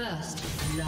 First love.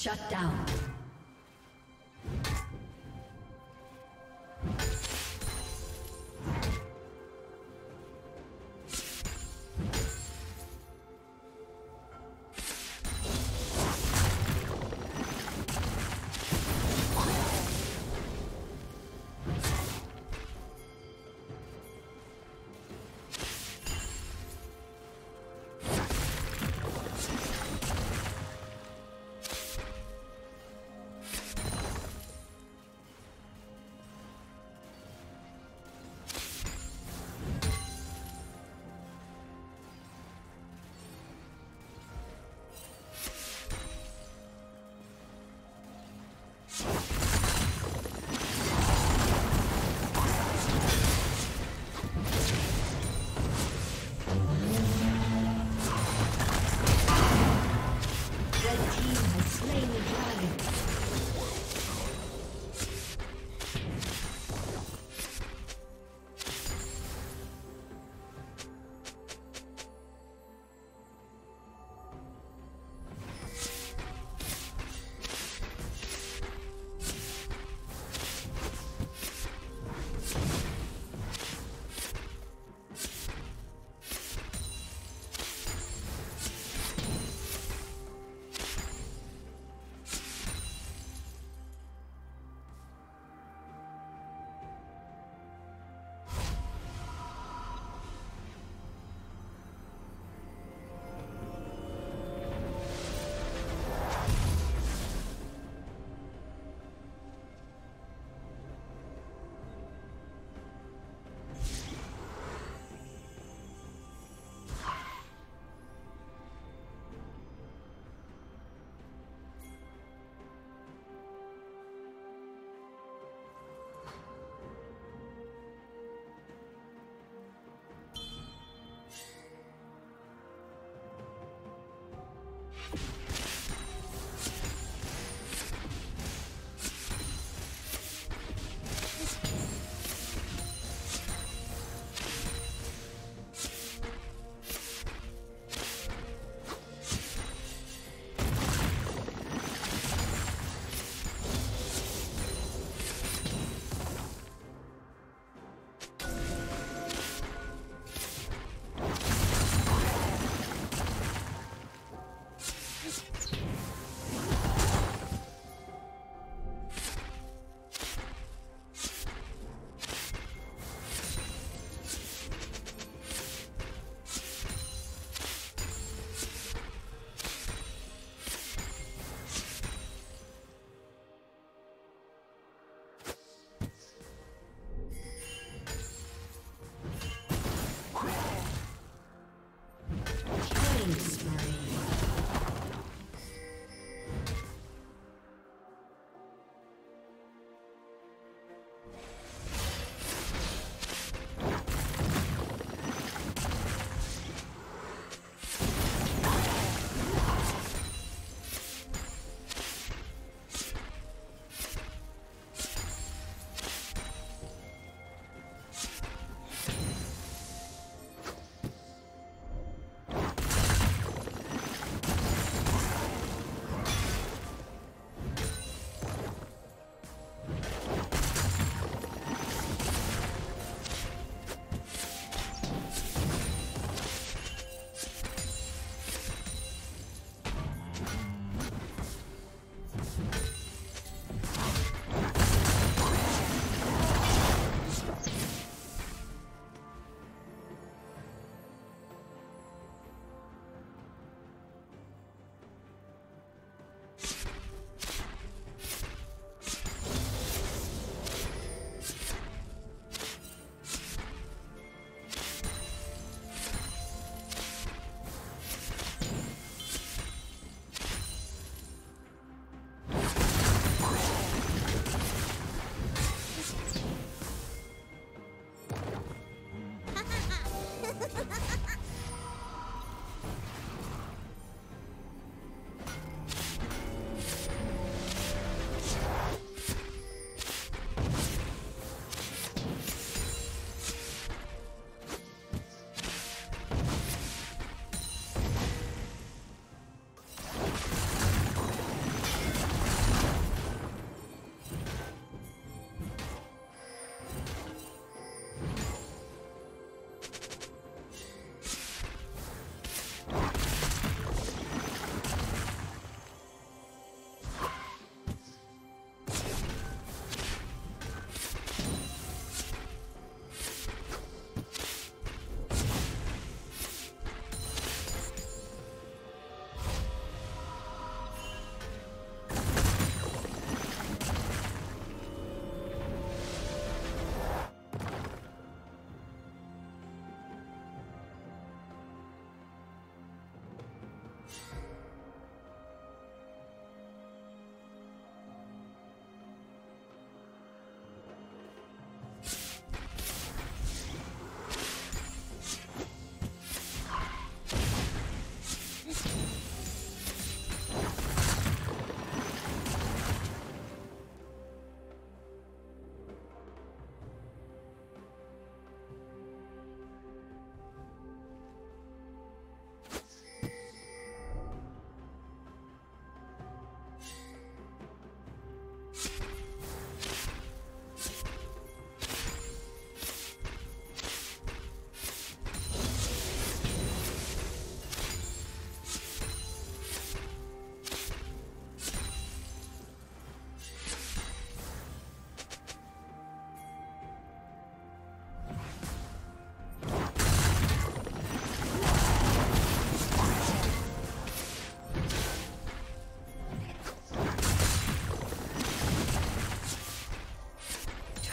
Shut down.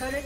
Turret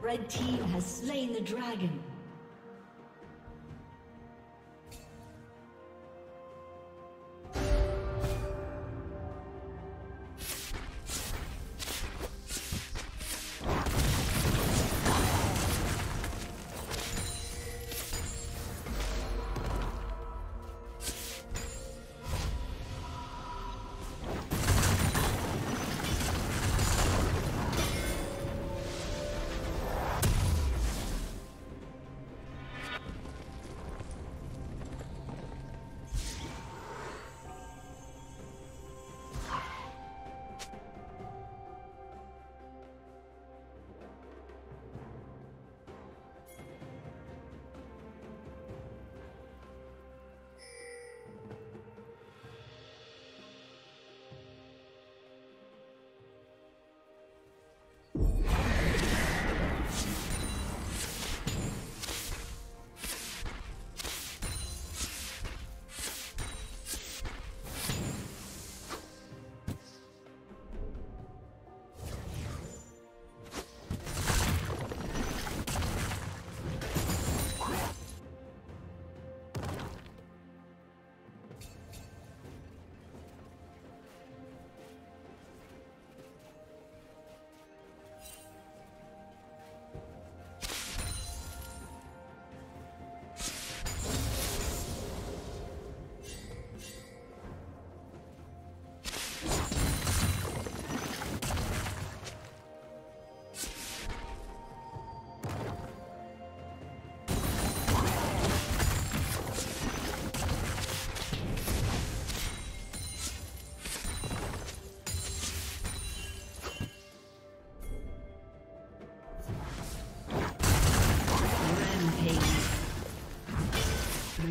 Red team has slain the dragon.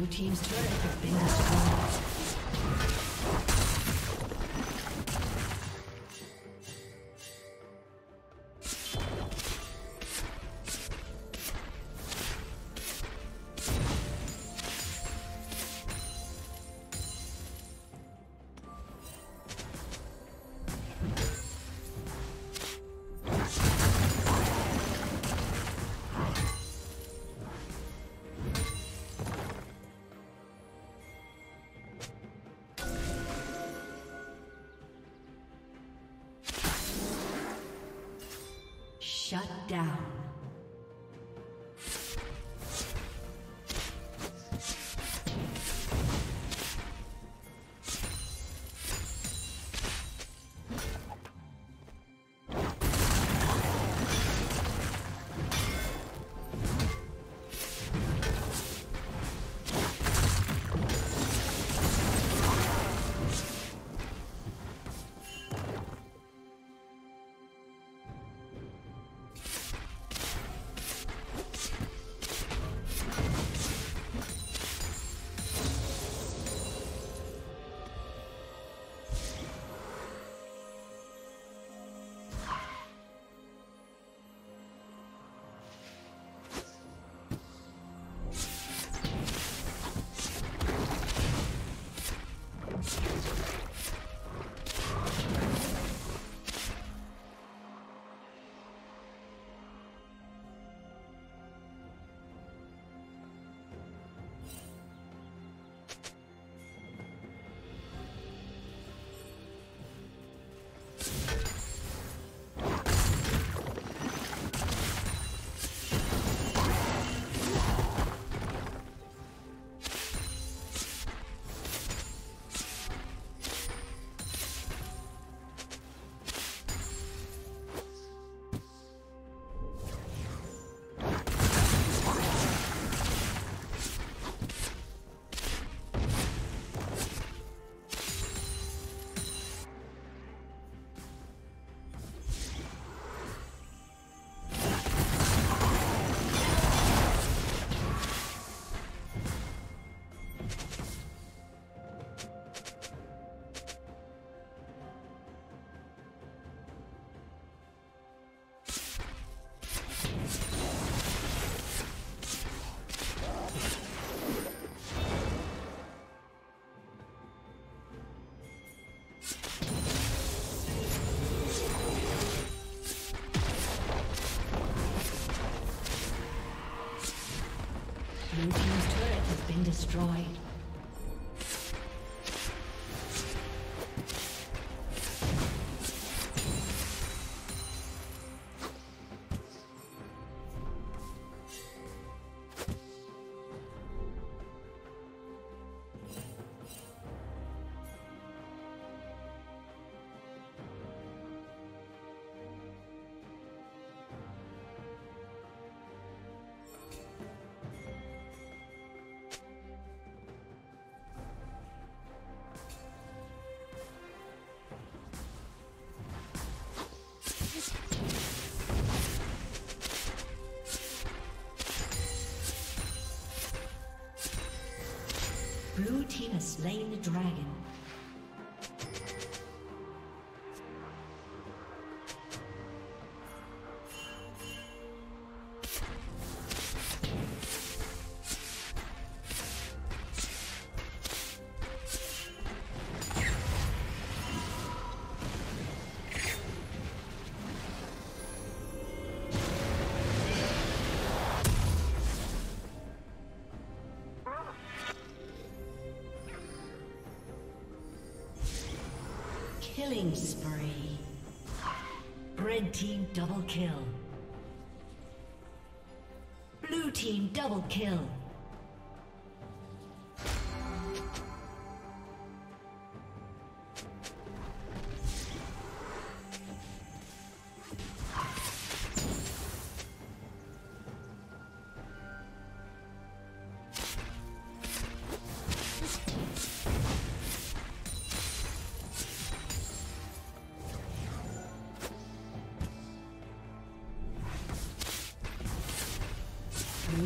Team's turret has been destroyed. Shut down. destroyed. Blue team has slain the dragon. Killing spree. Red team double kill. Blue team double kill. Blue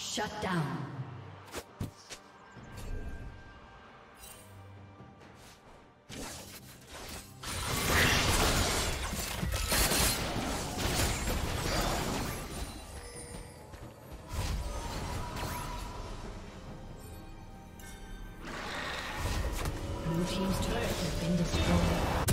Shut down. Blue team's turret has been destroyed.